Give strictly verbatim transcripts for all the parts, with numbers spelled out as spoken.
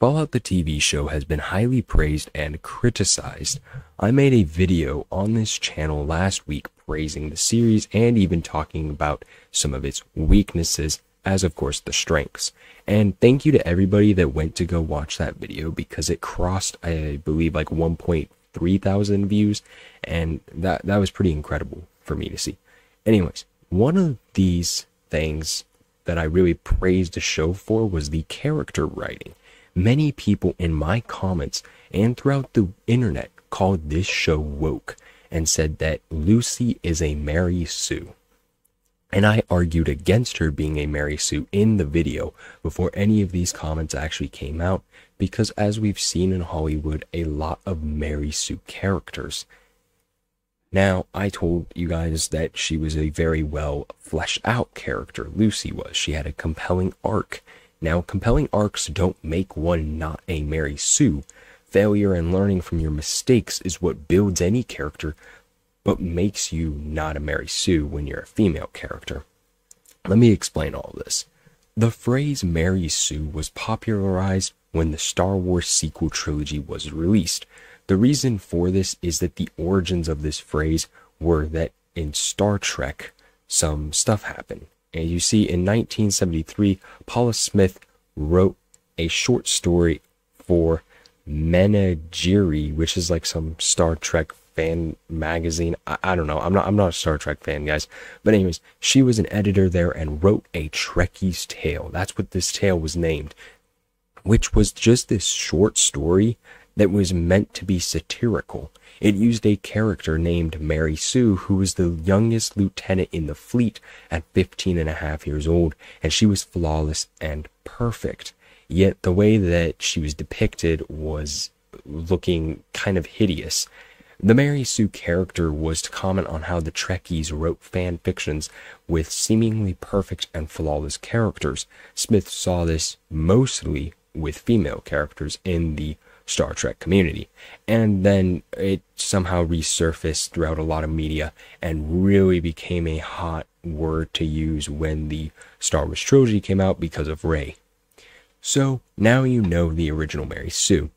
Fallout the T V show has been highly praised and criticized. I made a video on this channel last week praising the series and even talking about some of its weaknesses as of course the strengths. And thank you to everybody that went to go watch that video because it crossed, I believe, like one point three thousand views, and that, that was pretty incredible for me to see. Anyways, one of these things that I really praised the show for was the character writing. Many people in my comments and throughout the internet called this show woke and said that Lucy is a Mary Sue. And I argued against her being a Mary Sue in the video before any of these comments actually came out, because as we've seen in Hollywood, a lot of Mary Sue characters. Now, I told you guys that she was a very well fleshed out character, Lucy was. She had a compelling arc. Now, compelling arcs don't make one not a Mary Sue. Failure and learning from your mistakes is what builds any character, but makes you not a Mary Sue when you're a female character. Let me explain all this. The phrase Mary Sue was popularized when the Star Wars sequel trilogy was released. The reason for this is that the origins of this phrase were that in Star Trek, some stuff happened. And you see, in nineteen seventy-three, Paula Smith wrote a short story for Menagerie, which is like some Star Trek fan magazine. I, I don't know. I'm not, I'm not a Star Trek fan, guys. But anyways, she was an editor there and wrote a Trekkie's Tale. That's what this tale was named, which was just this short story that was meant to be satirical. It used a character named Mary Sue, who was the youngest lieutenant in the fleet at fifteen and a half years old, and she was flawless and perfect. Yet the way that she was depicted was looking kind of hideous. The Mary Sue character was to comment on how the Trekkies wrote fan fictions with seemingly perfect and flawless characters. Smith saw this mostly with female characters in the Star Trek community, and then it somehow resurfaced throughout a lot of media and really became a hot word to use when the Star Wars trilogy came out because of Rey. So now you know the original Mary Sue.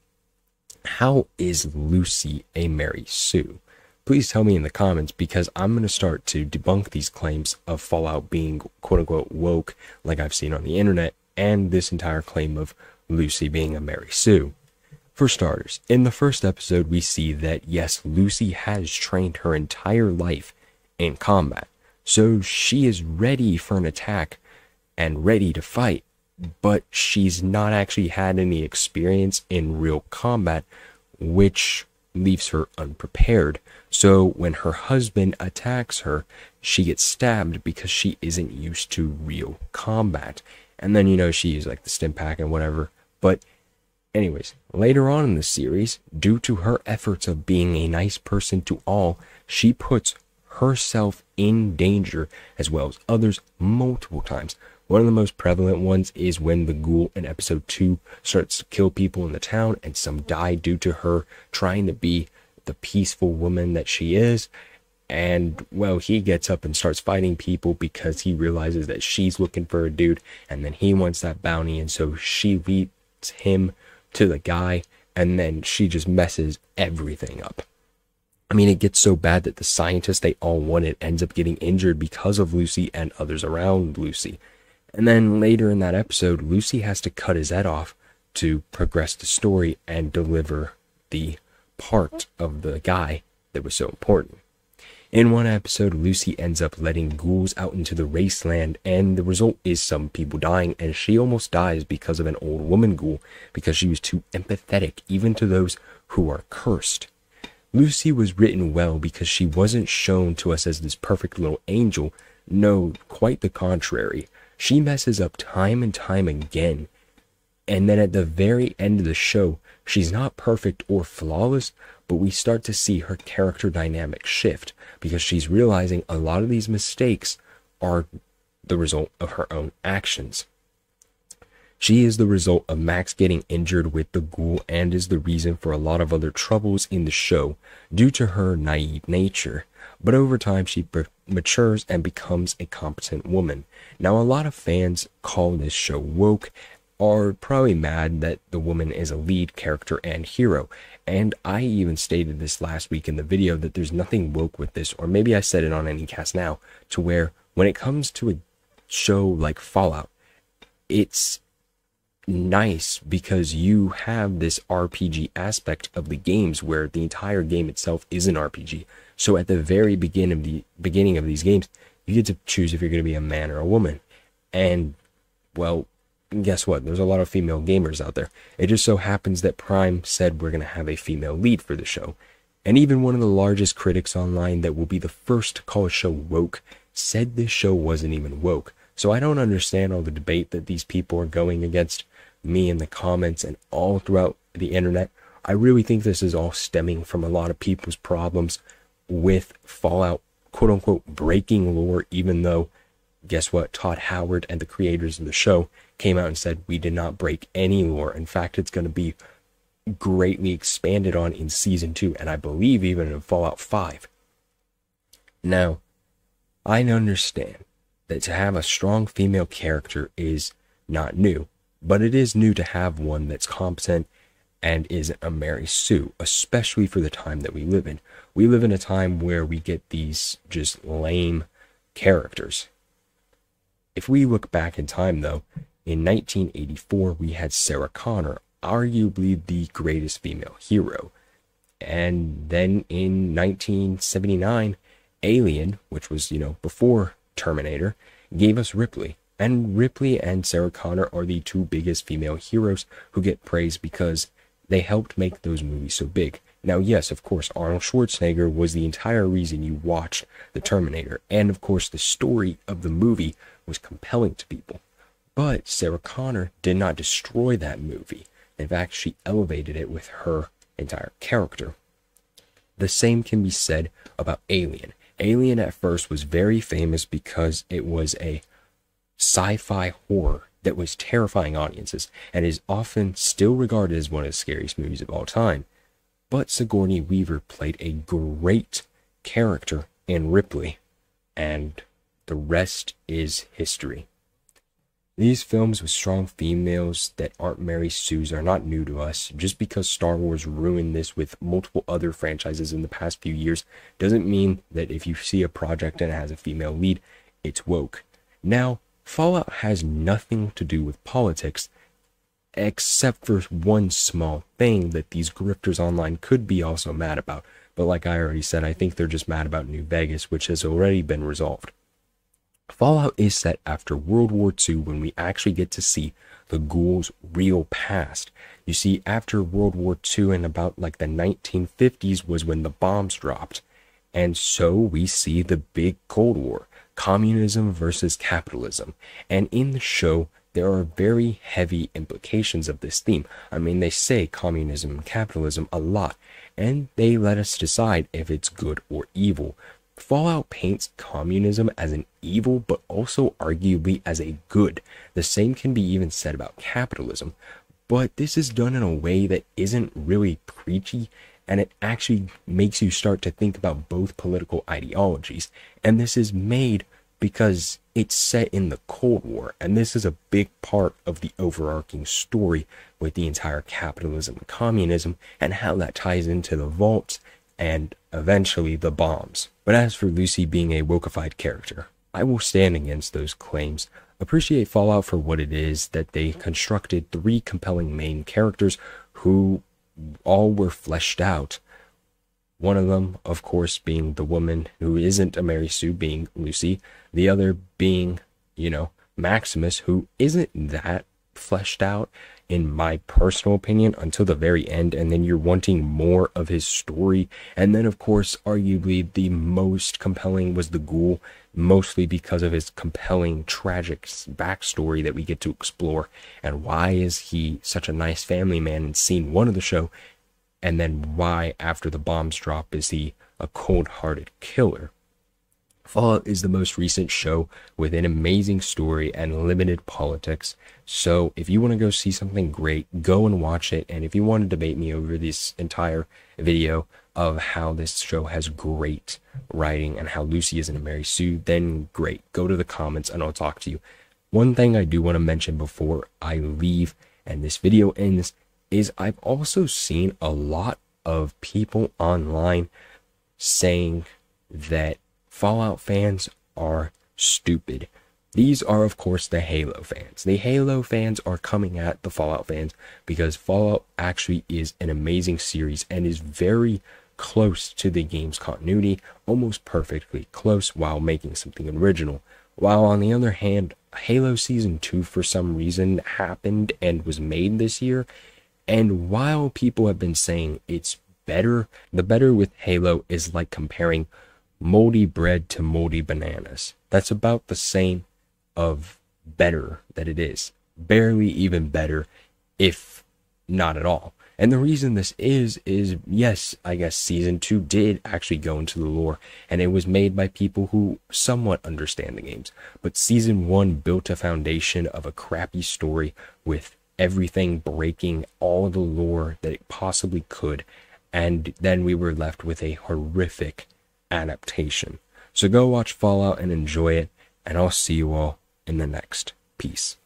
How is Lucy a Mary Sue? Please tell me in the comments, because I'm going to start to debunk these claims of Fallout being quote-unquote woke like I've seen on the internet, and this entire claim of Lucy being a Mary Sue. For starters, in the first episode we see that yes, Lucy has trained her entire life in combat, so she is ready for an attack and ready to fight, but she's not actually had any experience in real combat, which leaves her unprepared. So when her husband attacks her, she gets stabbed because she isn't used to real combat. And then, you know, she used like the Stimpak and whatever, but anyways, later on in the series, due to her efforts of being a nice person to all, she puts herself in danger as well as others multiple times. One of the most prevalent ones is when the ghoul in episode two starts to kill people in the town, and some die due to her trying to be the peaceful woman that she is. And, well, he gets up and starts fighting people because he realizes that she's looking for a dude, and then he wants that bounty, and so she leads him to the guy, and then she just messes everything up. I mean, it gets so bad that the scientist they all wanted ends up getting injured because of Lucy and others around Lucy. And then later in that episode, Lucy has to cut his head off to progress the story and deliver the part of the guy that was so important. In one episode, Lucy ends up letting ghouls out into the wasteland, and the result is some people dying, and she almost dies because of an old woman ghoul because she was too empathetic even to those who are cursed. Lucy was written well because she wasn't shown to us as this perfect little angel. No, quite the contrary. She messes up time and time again, and then at the very end of the show, she's not perfect or flawless, but we start to see her character dynamic shift because she's realizing a lot of these mistakes are the result of her own actions. She is the result of Max getting injured with the ghoul and is the reason for a lot of other troubles in the show due to her naive nature. But over time, she matures and becomes a competent woman. Now, a lot of fans call this show woke, are probably mad that the woman is a lead character and hero. And I even stated this last week in the video that there's nothing woke with this, or maybe I said it on Anycast Now, to where when it comes to a show like Fallout, it's nice because you have this R P G aspect of the games where the entire game itself is an R P G. So at the very begin of the beginning of these games, you get to choose if you're going to be a man or a woman. And, well, guess what? There's a lot of female gamers out there. It just so happens that Prime said we're going to have a female lead for the show. And even one of the largest critics online that will be the first to call a show woke said this show wasn't even woke. So I don't understand all the debate that these people are going against me in the comments and all throughout the internet. I really think this is all stemming from a lot of people's problems with Fallout, quote-unquote, breaking lore, even though, guess what, Todd Howard and the creators of the show came out and said, we did not break any lore. In fact, it's going to be greatly expanded on in Season two, and I believe even in Fallout five. Now, I understand that to have a strong female character is not new, but it is new to have one that's competent and isn't a Mary Sue, especially for the time that we live in. We live in a time where we get these just lame characters. If we look back in time, though, in nineteen eighty-four, we had Sarah Connor, arguably the greatest female hero. And then in nineteen seventy-nine, Alien, which was, you know, before Terminator, gave us Ripley. And Ripley and Sarah Connor are the two biggest female heroes who get praised because they helped make those movies so big. Now, yes, of course, Arnold Schwarzenegger was the entire reason you watched The Terminator. And, of course, the story of the movie was compelling to people. But Sarah Connor did not destroy that movie. In fact, she elevated it with her entire character. The same can be said about Alien. Alien at first was very famous because it was a sci-fi horror that was terrifying audiences and is often still regarded as one of the scariest movies of all time. But Sigourney Weaver played a great character in Ripley, and the rest is history. These films with strong females that aren't Mary Sues are not new to us. Just because Star Wars ruined this with multiple other franchises in the past few years doesn't mean that if you see a project and it has a female lead, it's woke. Now, Fallout has nothing to do with politics, except for one small thing that these grifters online could be also mad about. But like I already said, I think they're just mad about New Vegas, which has already been resolved. Fallout is set after World War Two when we actually get to see the ghouls' real past. You see, after World War Two and about like the nineteen fifties was when the bombs dropped. And so we see the big Cold War, communism versus capitalism. And in the show, there are very heavy implications of this theme. I mean, they say communism and capitalism a lot, and they let us decide if it's good or evil. Fallout paints communism as an evil, but also arguably as a good. The same can be even said about capitalism, but this is done in a way that isn't really preachy, and it actually makes you start to think about both political ideologies. And this is made because it's set in the Cold War, and this is a big part of the overarching story with the entire capitalism and communism and how that ties into the vaults and eventually the bombs. But as for Lucy being a wokeified character, I will stand against those claims. Appreciate Fallout for what it is, that they constructed three compelling main characters who all were fleshed out. One of them, of course, being the woman who isn't a Mary Sue, being Lucy. The other being, you know, Maximus, who isn't that fleshed out, in my personal opinion, until the very end, and then you're wanting more of his story. And then, of course, arguably the most compelling was the ghoul, mostly because of his compelling, tragic backstory that we get to explore, and why is he such a nice family man in scene one of the show, and then why, after the bombs drop, is he a cold-hearted killer. Fallout is the most recent show with an amazing story and limited politics, so if you want to go see something great, go and watch it. And if you want to debate me over this entire video of how this show has great writing and how Lucy isn't a Mary Sue, then great, go to the comments and I'll talk to you. One thing I do want to mention before I leave and this video ends is I've also seen a lot of people online saying that Fallout fans are stupid. These are, of course, the Halo fans. The Halo fans are coming at the Fallout fans because Fallout actually is an amazing series and is very close to the game's continuity, almost perfectly close, while making something original. While on the other hand, Halo Season two for some reason happened and was made this year, and while people have been saying it's better, the better with Halo is like comparing moldy bread to moldy bananas. That's about the same of better that it is. Barely even better, if not at all. And the reason this is, is yes, I guess Season two did actually go into the lore, and it was made by people who somewhat understand the games. But Season one built a foundation of a crappy story with everything breaking all the lore that it possibly could, and then we were left with a horrific adaptation. So go watch Fallout and enjoy it, and I'll see you all in the next. Peace.